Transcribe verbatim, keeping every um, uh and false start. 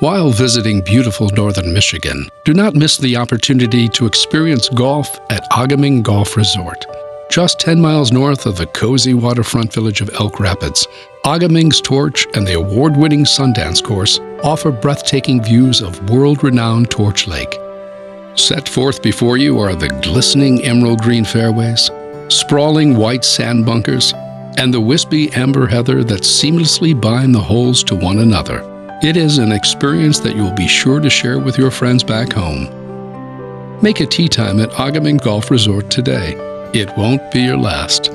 While visiting beautiful northern Michigan, do not miss the opportunity to experience golf at A-Ga-Ming Golf Resort. Just ten miles north of the cozy waterfront village of Elk Rapids, A-Ga-Ming's Torch and the award-winning Sundance course offer breathtaking views of world-renowned Torch Lake. Set forth before you are the glistening emerald green fairways, sprawling white sand bunkers, and the wispy amber heather that seamlessly bind the holes to one another. It is an experience that you will be sure to share with your friends back home. Make a tee time at A-Ga-Ming Golf Resort today. It won't be your last.